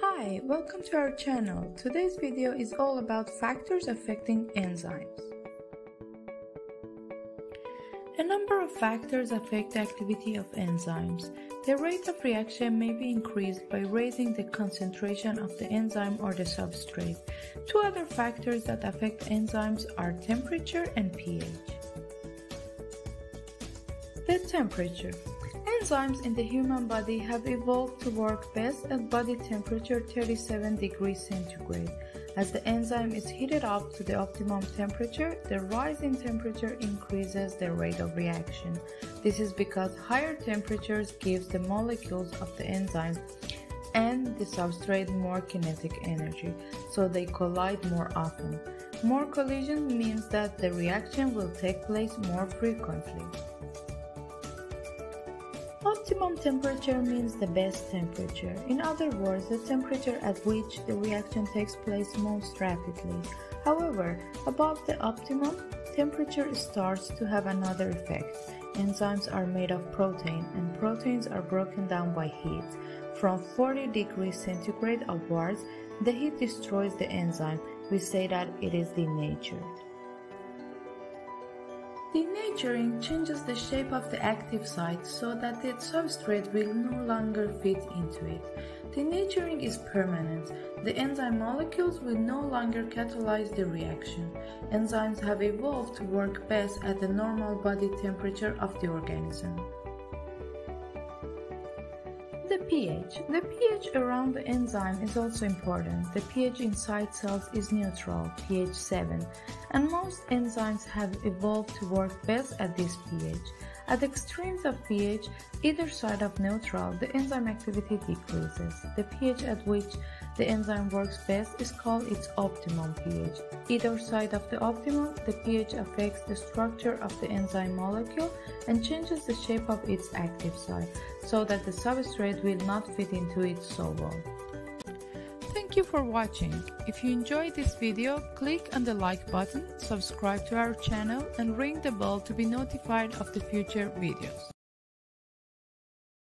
Hi, welcome to our channel. Today's video is all about factors affecting enzymes. A number of factors affect the activity of enzymes. The rate of reaction may be increased by raising the concentration of the enzyme or the substrate. Two other factors that affect enzymes are temperature and pH. The temperature. Enzymes in the human body have evolved to work best at body temperature 37 degrees centigrade. As the enzyme is heated up to the optimum temperature, the rise in temperature increases the rate of reaction. This is because higher temperatures gives the molecules of the enzyme and the substrate more kinetic energy, so they collide more often. More collision means that the reaction will take place more frequently. Optimum temperature means the best temperature. In other words, the temperature at which the reaction takes place most rapidly. However, above the optimum, temperature starts to have another effect. Enzymes are made of protein, and proteins are broken down by heat. From 40 degrees centigrade upwards, the heat destroys the enzyme. We say that it is denatured. Denaturing changes the shape of the active site so that the substrate will no longer fit into it. Denaturing is permanent. The enzyme molecules will no longer catalyze the reaction. Enzymes have evolved to work best at the normal body temperature of the organism. The pH. The pH around the enzyme is also important. The pH inside cells is neutral, pH 7, and most enzymes have evolved to work best at this pH. At extremes of pH, either side of neutral, the enzyme activity decreases. The pH at which the enzyme works best is called its optimum pH. Either side of the optimum, the pH affects the structure of the enzyme molecule and changes the shape of its active site, so that the substrate will not fit into it so well. Thank you for watching. If you enjoyed this video, click on the like button, subscribe to our channel, and ring the bell to be notified of the future videos.